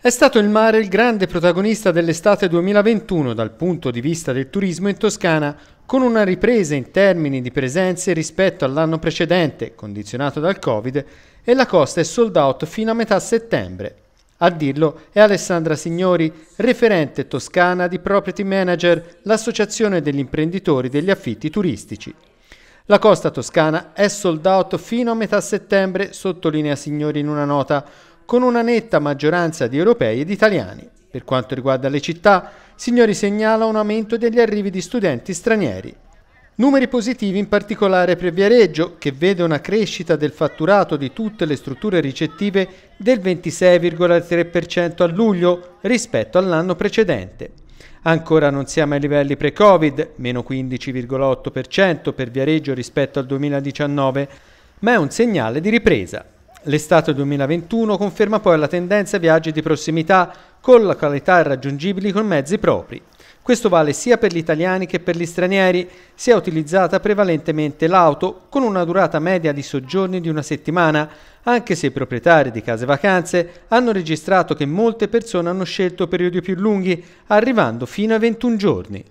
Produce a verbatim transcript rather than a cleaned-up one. È stato il mare il grande protagonista dell'estate duemilaventuno dal punto di vista del turismo in Toscana, con una ripresa in termini di presenze rispetto all'anno precedente, condizionato dal Covid, e la costa è sold out fino a metà settembre. A dirlo è Alessandra Signori, referente Toscana di Property Manager, l'associazione degli imprenditori degli affitti turistici. La costa toscana è sold out fino a metà settembre, sottolinea Signori in una nota, con una netta maggioranza di europei ed italiani. Per quanto riguarda le città, Signori segnala un aumento degli arrivi di studenti stranieri. Numeri positivi in particolare per Viareggio, che vede una crescita del fatturato di tutte le strutture ricettive del ventisei virgola tre per cento a luglio rispetto all'anno precedente. Ancora non siamo ai livelli pre-Covid, meno quindici virgola otto per cento per Viareggio rispetto al duemiladiciannove, ma è un segnale di ripresa. L'estate duemilaventuno conferma poi la tendenza a viaggi di prossimità con località raggiungibili con mezzi propri. Questo vale sia per gli italiani che per gli stranieri, sia utilizzata prevalentemente l'auto con una durata media di soggiorni di una settimana, anche se i proprietari di case vacanze hanno registrato che molte persone hanno scelto periodi più lunghi, arrivando fino a ventuno giorni.